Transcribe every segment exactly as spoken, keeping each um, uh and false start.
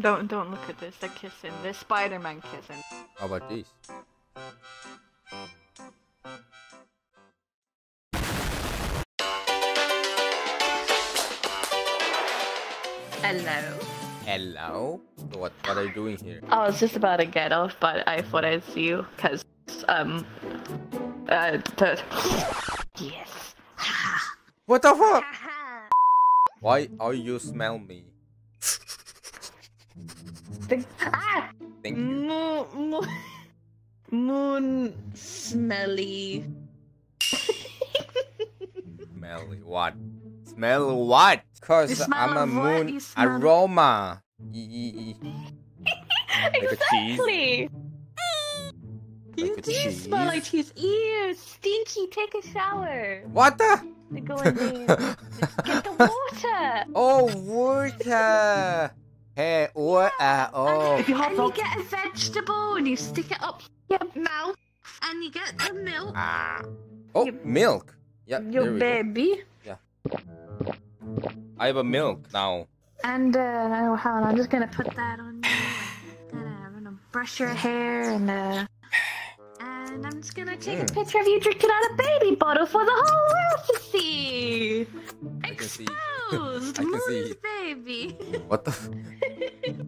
Don't don't look at this. They're kissing. They're Spider-Man kissing. How about these? Hello. Hello. So what what are you doing here? I was just about to get off, but I thought I'd see you because um uh yes. What the fuck? Why are you smell me? Ah! Thank you. Moon, moon, moon smelly. Smelly what? Smell what? Cause smell I'm a moon aroma. Exactly. You do smell like cheese. Ew, stinky. Take a shower. What the? Go in there. Get the water. Oh, water. Hey, what? Uh, oh. And you get a vegetable and you stick it up your mouth and you get the milk. Ah. Oh, your, milk. Yeah. Your baby. Go. Yeah. I have a milk now. And, uh, oh, hold on, I'm just gonna put that on you. And, uh, I'm gonna brush your hair and, uh. And I'm just gonna take mm. a picture of you drinking out a baby bottle for the whole world to see. Exposed. I can see. Baby. What the? F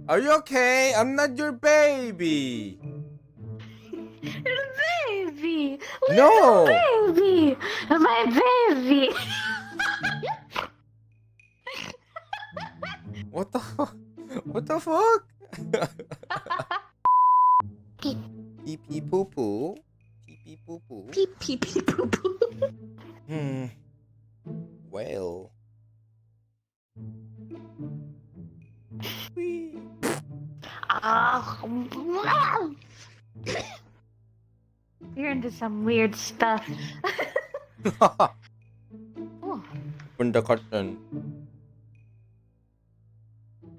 Are you okay? I'm not your baby. Little baby. Little no. Baby. My baby. What the? What the fuck? Peep. Peep peep poo poo. Peep peep poo poo. Peep peep peep poo poo. Hmm. Well. Oh, wow. You're into some weird stuff. Oh. Open the curtain.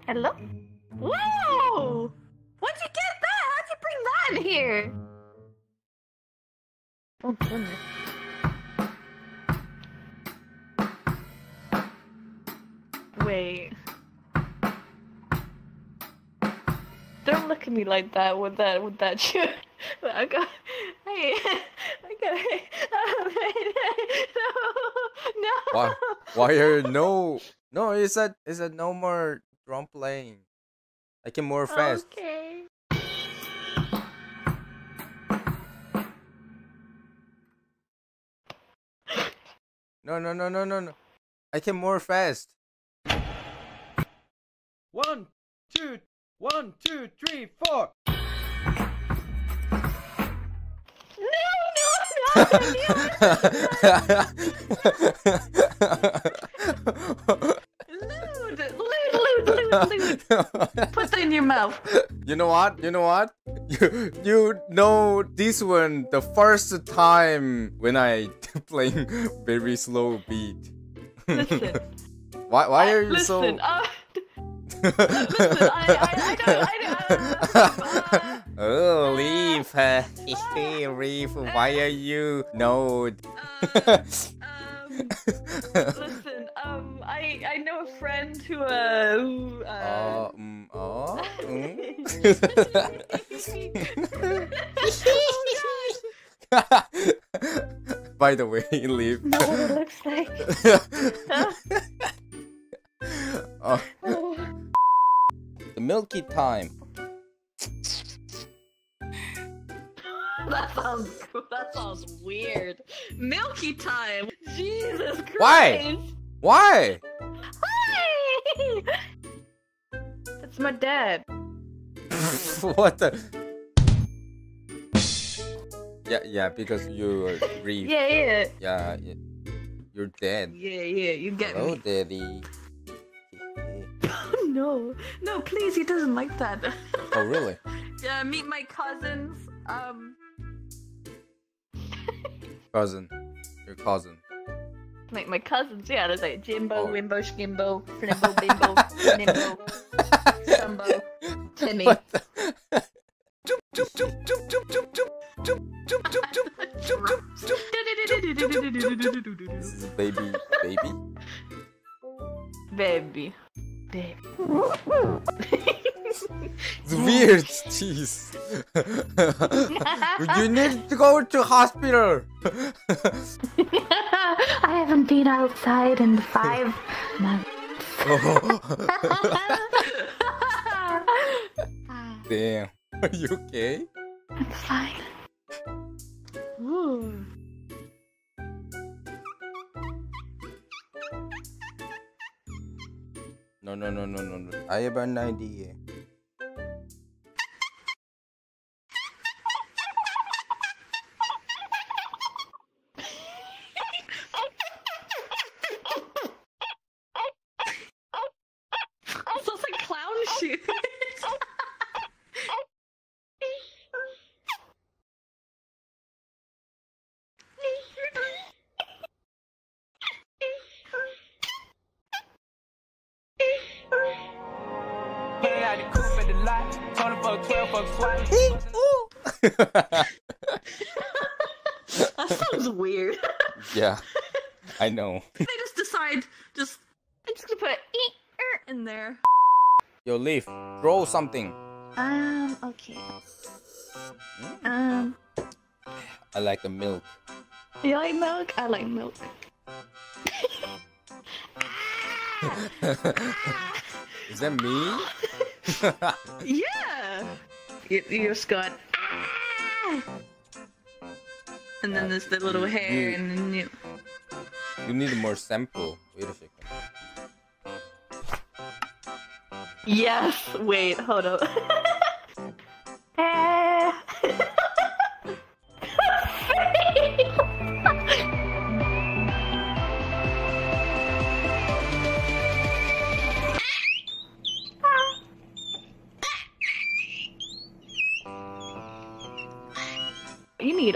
Hello? Whoa! Where'd you get that? How'd you bring that in here? Oh, goodness. Wait. Don't look at me like that with that with that shit. I got hey I got hey no no why, why are no no it's a it's a no more drum playing. I can more fast. Okay. No no no no no no I can more fast. One, two, one, two, three, four. No, no, no! Lewd, lewd, lewd, lewd, lewd. Put that in your mouth. You know what? You know what? You, you know this one the first time when I playing very slow beat. Listen. Why? Why are you so? Listen, uh... Listen, I, I, I don't, I don't, uh, oh, Leaf, uh, uh, Leaf, why are you, no? Uh, um, listen, um, I, I know a friend who, uh, who, uh, uh mm, oh, mm. Oh, gosh. By the way, Leaf. Know what it looks like. Huh? Oh. The milky time. That sounds that sounds weird. Milky time. Jesus Christ. Why? Why? Hi. That's my dad. What the? Yeah, yeah, because you're grief. Yeah, yeah. Yeah, yeah. You're dead. Yeah, yeah. You get hello, me. Oh, daddy. No, no, please, he doesn't like that. Oh, really? Yeah, meet my cousins. Um. Cousin. Your cousin. Like my cousins, yeah. There's like Jimbo, oh. Wimbo, Shimbo, Flimbo, Bimbo, Nimbo, Sumbo, Timmy. What the? Baby, baby? baby. Baby. It's weird, jeez. You need to go to hospital. I haven't been outside in five months. Damn. Are you okay? I'm fine. Ooh. No, no, no, no, no, no. I have an idea. That sounds weird. Yeah, I know. They just decide, just I'm just gonna put an e er in there. Yo, Leaf, throw something. Um, okay. Um, I like the milk. You like milk? I like milk. Is that me? Yeah. You, you just got. And then there's the little hair, and then you... You need more sample. Wait a second. Yes! Wait, hold up.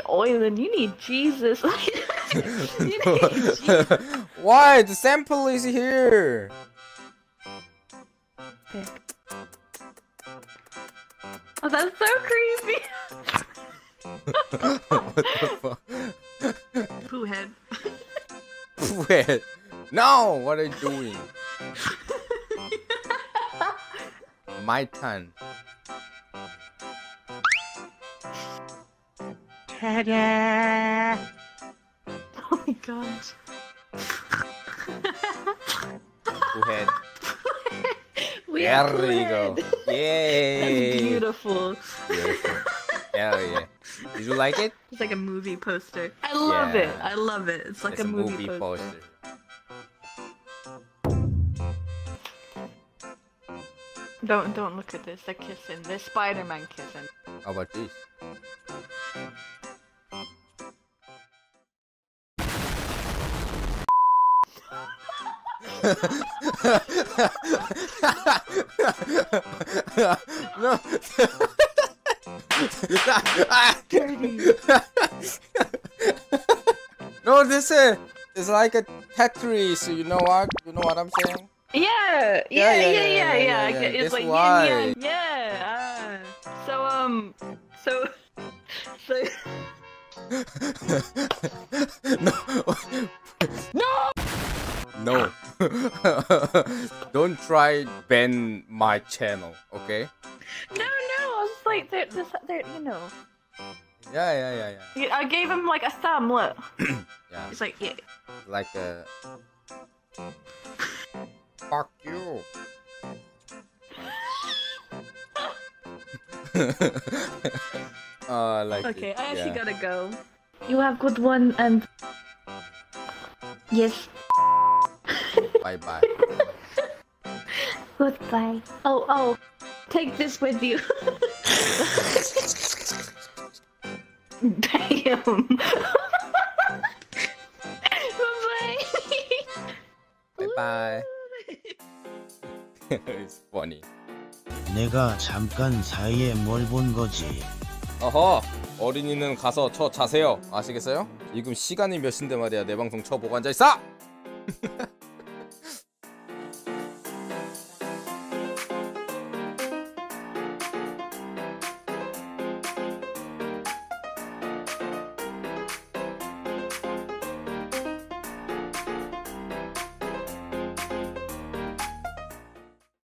Oiland, you need Jesus. You need Jesus. Why? The sample is here. Okay. Oh, that's so creepy. What the fuck? Poo head. Poo head. No, what are you doing? My turn. Ta-da! Oh my god. Go ahead. We there we go. Yay! That's beautiful. Beautiful. Hell yeah. Did you like it? It's like a movie poster. I love yeah. it. I love it. It's like it's a, a movie, movie poster. poster. Don't don't look at this. They're kissing. They're Spider-Man kissing. How about this? No. No, this is it's like a Tetris. You know what? You know what I'm saying? Yeah, yeah, yeah, yeah, yeah. yeah, yeah, yeah, yeah. It's this like yin, yang, yeah. Uh, so um, so so. No. No. No. Don't try ban my channel, okay? No, no, I was like, they're, they're, you know. Yeah, yeah, yeah, yeah. I gave him like a thumb, look. Yeah. It's like, yeah. Like a... Fuck you. uh, like okay, it. I actually yeah. gotta go. You have good one and... Yes. Bye bye. Goodbye. Oh, oh. Take this with you. Damn. Bye bye. Bye bye. It's funny. 내가 잠깐 사이에 뭘 본 거지? 어허. 어린이는 가서 쳐 자세요. 아시겠어요? 지금 시간이 몇인데 말이야. 내 방송 쳐보고 앉아 있어.